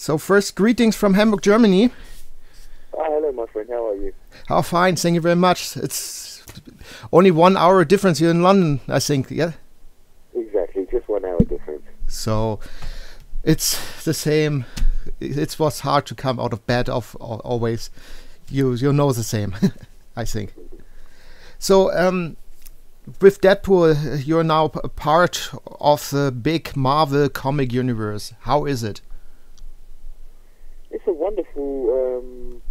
So first, greetings from Hamburg, Germany. Oh, hello, my friend. How are you? Oh, fine. Thank you very much. It's only 1 hour difference. You're in London, I think, yeah? Exactly. Just 1 hour difference. So it's the same. It was hard to come out of bed always. You know the same, I think. So with Deadpool, you're now a part of the big Marvel comic universe. How is it? It's a wonderful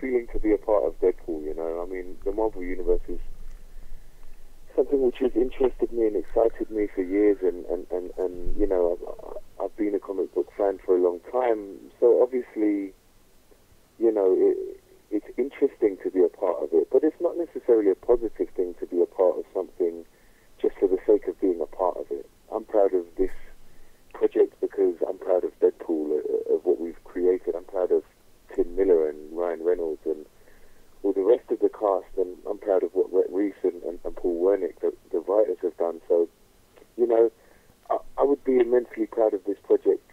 feeling to be a part of Deadpool, you know. I mean, the Marvel universe is something which has interested me and excited me for years, and you know, I've been a comic book fan for a long time, so obviously, you know, it's interesting to be a part of it, but it's not necessarily a positive thing to be a part of something just for the sake of being a part of it. I'm proud of this project because I'm proud of Deadpool, of what we've created. I'm proud of Tim Miller and Ryan Reynolds and all the rest of the cast, and I'm proud of what Rhett Reese and Paul Wernick, the writers, have done. So, you know, I would be immensely proud of this project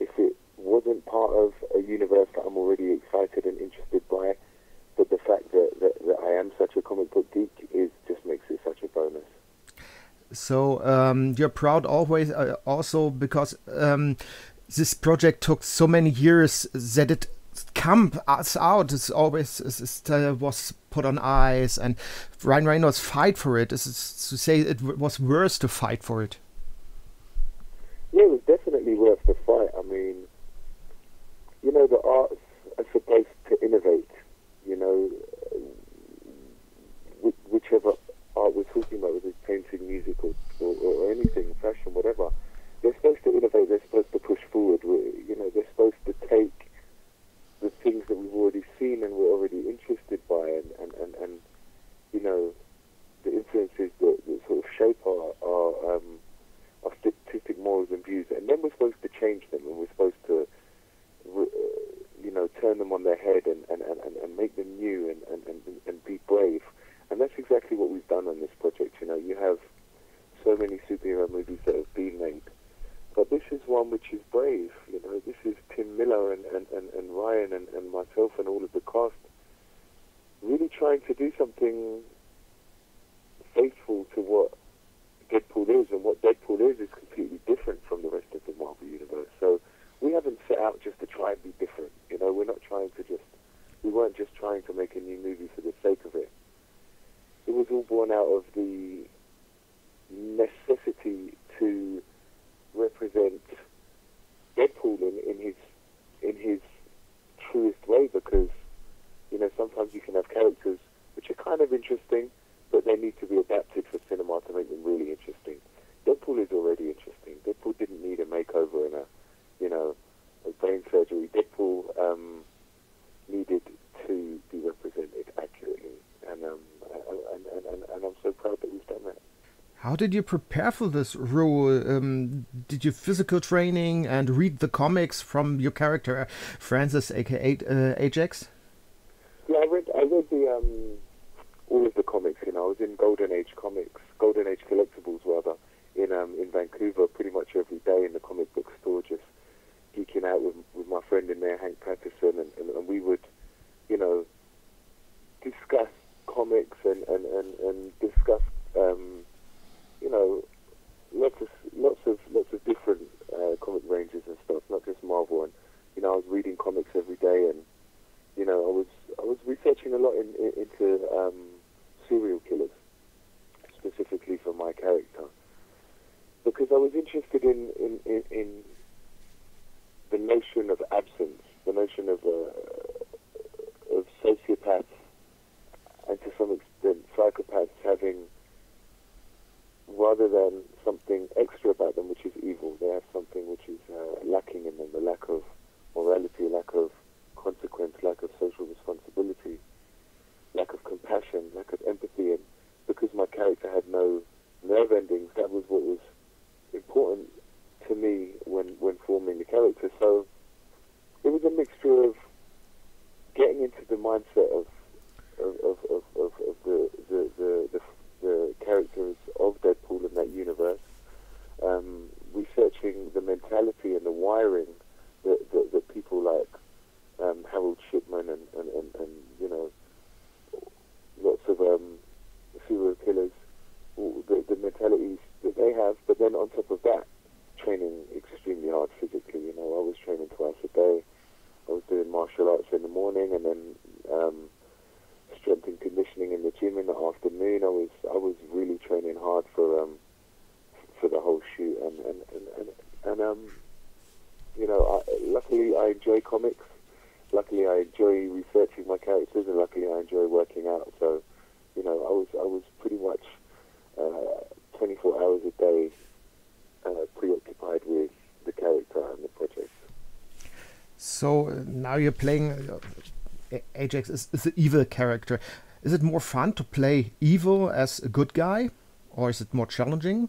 if it wasn't part of a universe that I'm already excited and interested by, but the fact that I am such a comic book geek just makes it such a bonus. So you're proud always also because this project took so many years that it come us out. It was put on ice, and Ryan Reynolds fight for it. This is to say, it was worth to fight for it. Yeah, it was definitely worth the fight. I mean, you know, the arts are supposed to innovate, you know, whichever art we're talking about, whether it's painting, music, or anything, fashion, whatever. They're supposed to innovate, they're supposed to push forward, you know, they're supposed to take the things that we've already seen and we're already interested by, and you know, the influences that sort of shape our artistic morals and views, and then we're supposed to change them, and we're supposed to you know, turn them on their head and make them new and be brave. And that's exactly what we've done on this project. You know, you have so many superhero movies that have been made, but this is one which is brave. You know, this is Tim Miller and Ryan and myself and all of the cast really trying to do something faithful to what Deadpool is, and what Deadpool is completely different from the rest of the Marvel universe. So we haven't set out just to try and be different. You know, we're not trying to just, we weren't just trying to make a new movie for the sake of it. It was all born out of the necessity to represent Deadpool in his truest way, because, you know, sometimes you can have characters which are kind of interesting, but they need to be adapted for cinema to make them really interesting. Deadpool is already interesting. Deadpool didn't need a makeover and a brain surgery. Deadpool needed to be represented accurately. And I'm so proud that we've done that. How did you prepare for this role? Did you physical training and read the comics from your character Francis, aka Ajax? Yeah, I read all of the comics. You know, I was in Golden Age collectibles rather, in Vancouver pretty much every day in the comic book store, just geeking out with my friend in there, Hank Patterson, and we would, you know, discuss comics and discuss you know, lots of different comic ranges and stuff, not just Marvel. And you know, I was reading comics every day, and you know, I was researching a lot into serial killers specifically for my character, because I was interested in the notion of absence, the notion of sociopaths and to some extent psychopaths having, rather than something extra about them which is evil, they have something which is lacking in them, the lack of morality, lack of consequence, lack of social responsibility, lack of compassion, lack of empathy. And because my character had no nerve endings, that was what was important to me when forming the character. So it was a mixture of getting into the mindset of the characters of Deadpool in that universe, researching the mentality and the wiring that people was training twice a day. I was doing martial arts in the morning, and then strength and conditioning in the gym in the afternoon. I was really training hard for the whole shoot, and you know, luckily I enjoy comics. Luckily I enjoy researching my characters, and luckily I enjoy working out. So, you know, I was pretty much 24 hours a day preoccupied with the character and the project. So now you're playing Ajax is the evil character. Is it more fun to play evil as a good guy, or is it more challenging?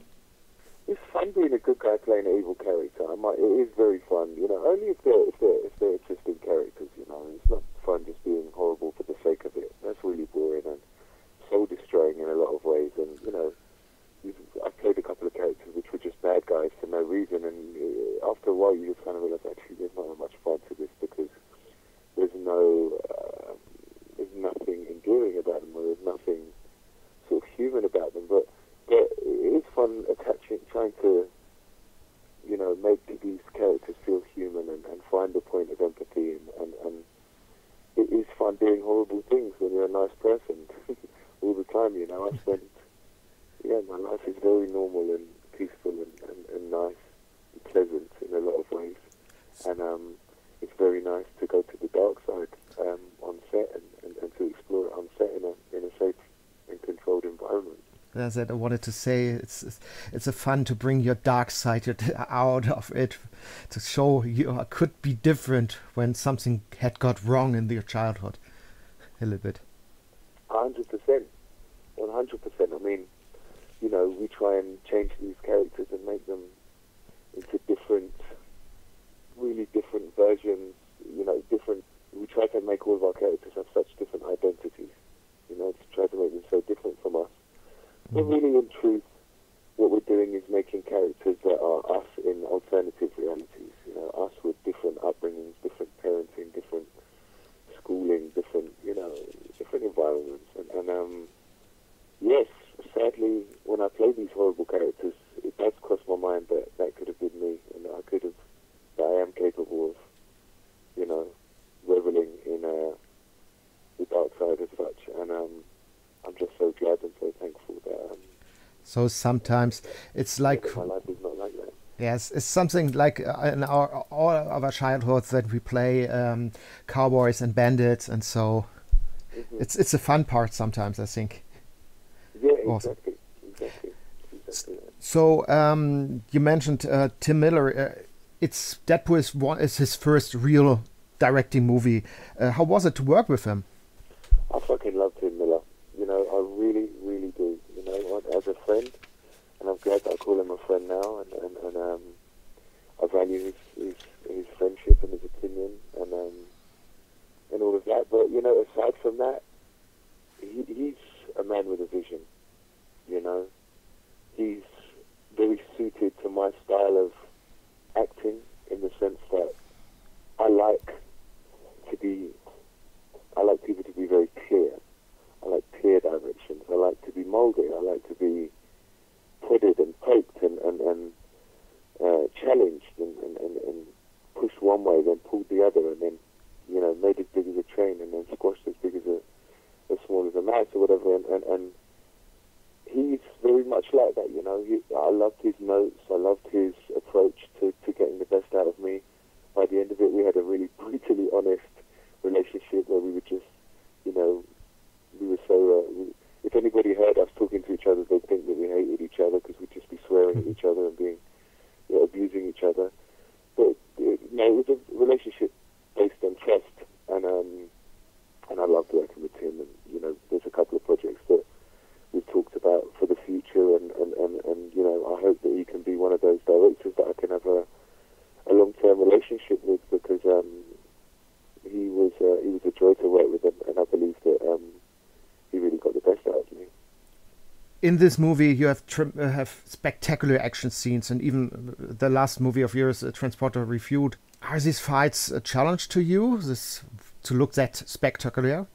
It's fun being a good guy playing an evil character. It is very fun, you know. Only if they're interesting characters, you know. It's not fun just being horrible for the sake of it. That's really boring and soul destroying in a lot of ways. And you know, I played a couple of characters which were just bad guys for no reason, and after a while you just kind of realize actually there's not much fun to this, because there's no, there's nothing enduring about them, or there's nothing sort of human about them, but. Yeah, it is fun trying to, you know, make these characters feel human and find a point of empathy, and it is fun doing horrible things when you're a nice person all the time, you know. I spent, yeah, my life is very normal and peaceful and nice and pleasant in a lot of ways, and it's very nice to go to the dark side on set and to explore it on set in a safe and controlled environment. That's what I wanted to say. It's a fun to bring your dark side out of it, to show you could be different when something had got wrong in your childhood, a little bit. 100%, 100%. I mean, you know, we try and change these characters and make them into different, really different versions. You know, different. We try to make all of our characters have such different identities. You know, to try to make them so different from us. But really, in truth, what we're doing is making characters that are us in alternative realities. You know, us with different upbringings, different parenting, different schooling, different, you know, different environments. And yes, sadly, when I play these horrible characters, it does cross my mind that could have been me, and that I am capable of, you know, reveling in the dark side as such. And I'm just so glad and so thankful that. So sometimes it's like. My life is not like that. Yes, it's something like in all of our childhoods that we play cowboys and bandits, and so it's a fun part sometimes, I think. Yeah, exactly. Exactly. So you mentioned Tim Miller. It's Deadpool is his first real directing movie. How was it to work with him? I fucking loved Tim Miller. You know, I really, really do. You know, as a friend, and I'm glad that I call him a friend now. And I value his friendship and his opinion and all of that. But you know, aside from that, he's a man with a vision. You know, he's very suited to my style of acting, in the sense that I like people to be very clear. I like clear directions. I like to be moulded. I like to be prodded and poked and challenged and pushed one way, then pulled the other, and then, you know, made as big as a train and then squashed as big as as small as a mouse or whatever. And he's very much like that, you know. I loved his notes. I loved his approach to getting the best out of me. By the end of it, we had a really brutally honest relationship where we were just, you know, we were so, if anybody heard us talking to each other, they'd think that we hated each other, because we'd just be swearing at each other and being, you know, abusing each other. But no, it was a relationship based on trust, and I loved working with Tim. And you know, there's a couple of projects that we've talked about for the future, and you know, I hope that he can be one of those directors that I can have a long-term relationship with, because he was a joy to work with, and I believe that. He really got the best out of me. In this movie, you have spectacular action scenes, and even the last movie of yours, Transporter Refueled. Are these fights a challenge to you? To look that spectacular?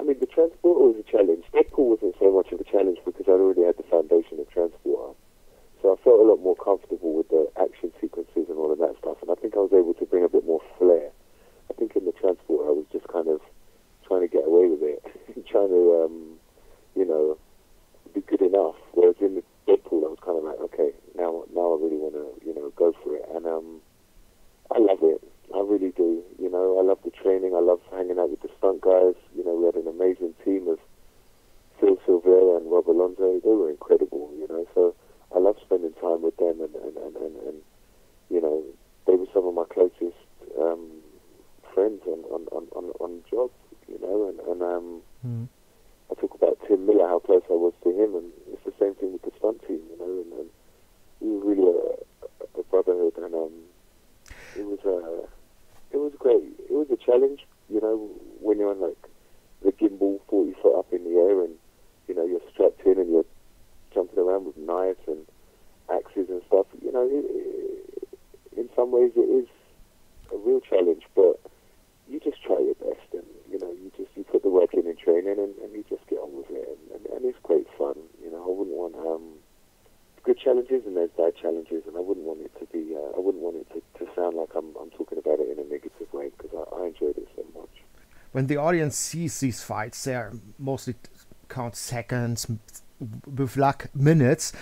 I mean, the Transporter was a challenge. Deadpool wasn't so much of a challenge, because I'd already had the foundation of Transporter, So I felt a lot more comfortable with the action sequences and all of that stuff, and I think I was able to bring a bit more flair. I think in the Transporter I was just kind of trying to get away with it, trying to, you know, be good enough, whereas in the Deadpool I was kind of like, okay, now I really want to, you know, go for it, and I love it. I really do, you know. I love the training, I love hanging out with the stunt guys, you know. We had an amazing team of Phil Silvera and Rob Alonso. They were incredible, you know, so I love spending time with them, and you know, they were some of my closest friends on jobs, you know, I talk about Tim Miller, how close I was to him, and it's the same thing with the stunt team, you know, and we were really a brotherhood, and it was great. It was a challenge, you know, when you're on like the gimbal 40 foot up in the air, and you know, you're strapped in and you're jumping around with knives and axes and stuff, you know, in some ways it is a real challenge, but you just try your best, and you know, you put the work in training, and you just get on with it, and it's great fun, you know. I wouldn't want good challenges, and there's bad challenges, and I wouldn't want it to be I wouldn't want it to sound like I'm talking about it in a negative way, because I enjoyed it so much. When the audience sees these fights, they mostly count seconds, with luck minutes,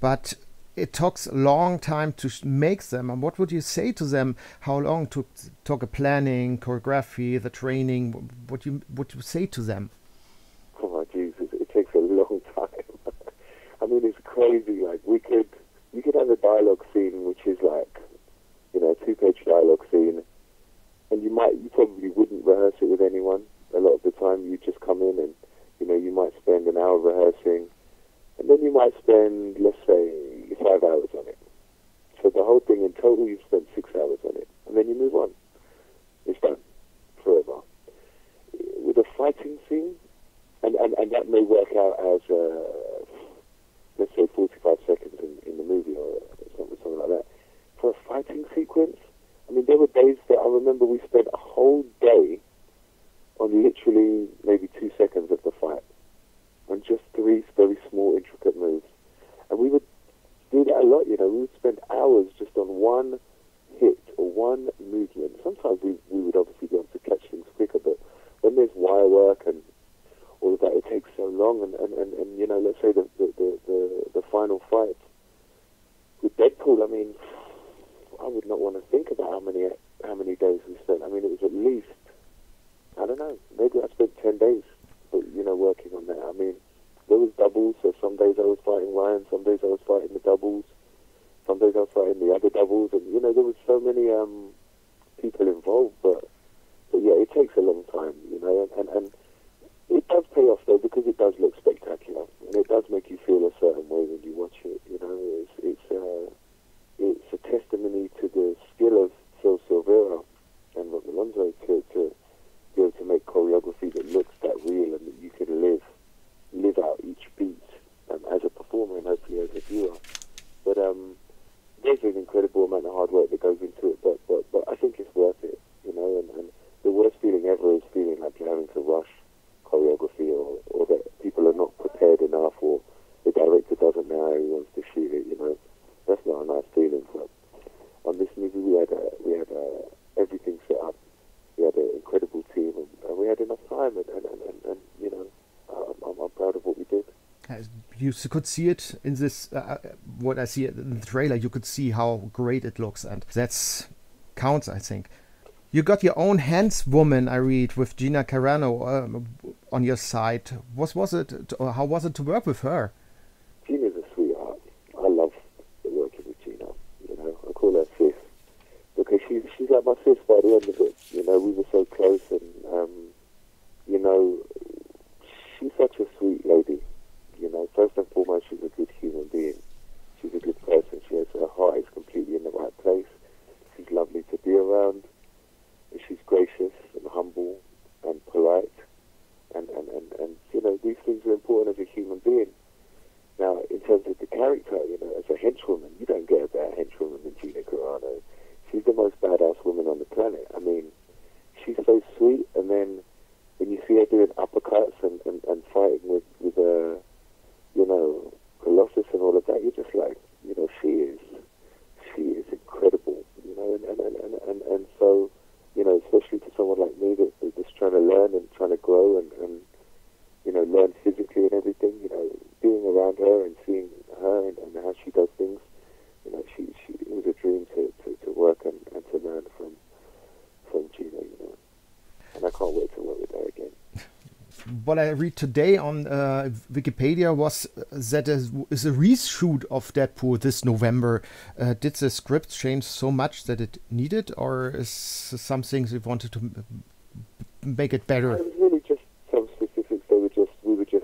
but it takes a long time to make them. And what would you say to them? How long took a planning, choreography, the training? What you say to them? Oh my Jesus, it takes a long time. I mean, it's crazy. Like you could have a dialogue scene which is like, you know, a two-page dialogue scene, and you probably wouldn't rehearse it with anyone. A lot of the time, you just come in and you know, you might spend an hour rehearsing. And then you might spend, let's say, 5 hours on it. So the whole thing in total, you've spent 6 hours on it. And then you move on. It's done. Forever. With a fighting scene, and that may work out as, let's say, 45 seconds in the movie or something like that. For a fighting sequence, I mean, there were days that I remember we spent a whole day on literally maybe 2 seconds of the fight. On just three very small, intricate moves. And we would do that a lot, you know. We would spend hours just on one hit or one movement. Sometimes we would obviously be able to catch things quicker, but when there's wire work and all of that, it takes so long. And you know, let's say the final fight with Deadpool, I mean, I would not want to think about how many days we spent. I mean, it was at least, I don't know, maybe I spent 10 days. But, you know, working on that. I mean, there was doubles, so some days I was fighting Ryan, some days I was fighting the doubles, some days I was fighting the other doubles, and, you know, there was so many people involved, but yeah, it takes a long time, you know, and it does pay off, though, because it does look spectacular, and it does make you feel a certain way when you watch it, you know. It's a testimony to the skill of Phil Silvera and Rob Alonso to be able to make choreography that looks that real and that you can live out each beat as a performer and hopefully as a viewer. But there's an incredible amount of hard work that goes into it, but I think it's worth it, you know, and the worst feeling ever is feeling like you're having to rush choreography or that people are not prepared enough or the director doesn't know how he wants to shoot it, you know. That's not a nice feeling, but on this movie we had everything set up. We had an incredible team, and we had enough time, and you know, I'm proud of what we did. You could see it in this, what I see in the trailer, you could see how great it looks, and that counts, I think. You got your own hands woman, I read, with Gina Carano on your side. What was it, or how was it to work with her? Gina's a sweetheart. I love working with Gina, you know, I call her sis, because she's like my sis by the end of it. You know, we were so close, and, you know, she's such a sweet lady. You know, first and foremost, she's a good human being. She's a good person. Her heart is completely in the right place. She's lovely to be around. She's gracious and humble and polite. And you know, these things are important as a human being. Now, in terms of the character, you know, as a henchwoman, you don't get a better henchwoman than Gina Carano. She's the most badass woman on the planet. I mean, she's so sweet, and then when you see her doing uppercuts and fighting with you know, Colossus and all of that, you're just like, you know, And so, you know, especially to someone like me that's just trying to learn and trying to grow and you know, learn physically and everything, you know, being around her and seeing her and how she does things, you know, it was a dream to work and to learn from Gina, you know. And I can't wait to work with her again. What I read today on Wikipedia was that there is a reshoot of Deadpool this November. Did the script change so much that it needed, or is some things we wanted to make it better? It was really just some specifics. We were just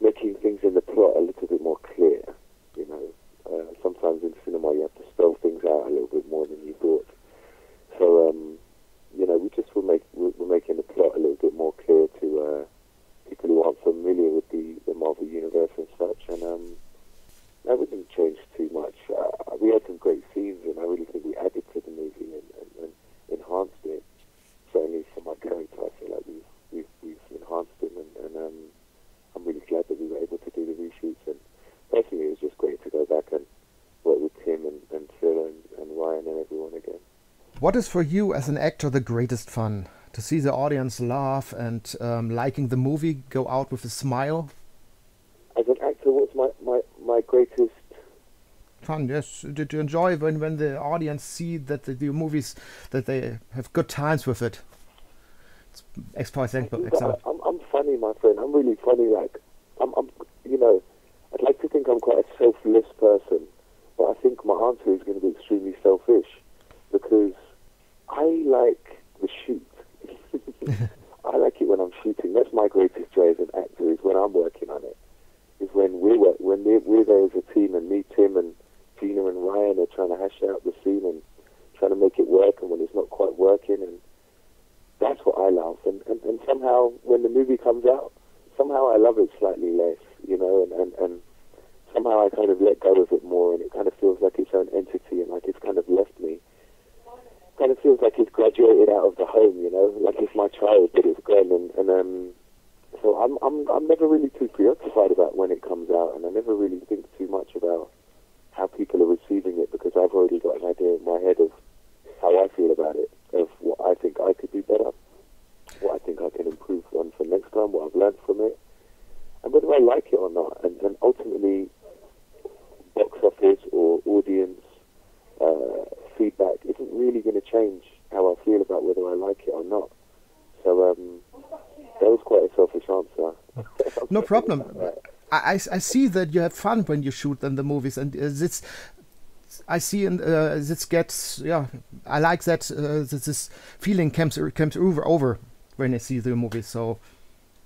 making things in the plot a little bit more clear. You know, sometimes in cinema you have to spell things out a little bit more than you thought. So you know, we're making the plot a little bit more clear to people who aren't familiar with the Marvel universe and such. And that wouldn't change too much. We had some great scenes, and I really think we added to the movie and enhanced it. Certainly for my character, I feel like we've enhanced it, and I'm really glad that we were able to do the reshoots. And personally, it was just great to go back and work with Tim and Phil and Ryan and everyone again. What is for you as an actor the greatest fun? To see the audience laugh and liking the movie, go out with a smile? As an actor, what's my greatest fun? Yes, did you enjoy when the audience see that the movies, that they have good times with it? It's example. I'm funny, my friend. I'm really funny. Like I'm you know, I'd like to think I'm quite a selfless person, but I think my answer is going to be extremely selfish, because I like the shoot. I like it when I'm shooting. That's my greatest joy as an actor, is when I'm working on it. Is when we're there as a team, and me, Tim, and Gina and Ryan are trying to hash out the scene and trying to make it work, and when it's not quite working, and that's what I love. And somehow when the movie comes out, somehow I love it slightly less, you know, and somehow I kind of let go of it more, and it kind of feels like its own entity, and like it's kind of left me. Kind of feels like it's graduated out of the home, you know, like it's my child, but it's gone, and so I'm never really too preoccupied about when it comes out, and I never really think too much about how people are receiving it, because I've already got an idea in my head of how I feel about it, of what I think I could do better, what I think I can improve on for next time, what I've learned from it, and whether I like it or not, and ultimately box office or audience feedback isn't really going to change how I feel about whether I like it or not. So that was quite a selfish answer. No problem. I see that you have fun when you shoot in the movies, and it's I see, and this gets, yeah, I like that this feeling comes over when I see the movies. So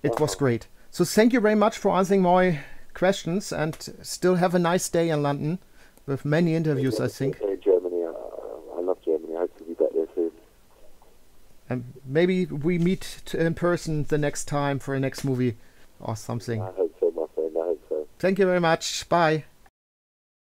it was great. So thank you very much for answering my questions, and still have a nice day in London with many interviews. Yeah, I think. And maybe we meet in person the next time for the next movie or something. I hope so, my friend. I hope so. Thank you very much. Bye.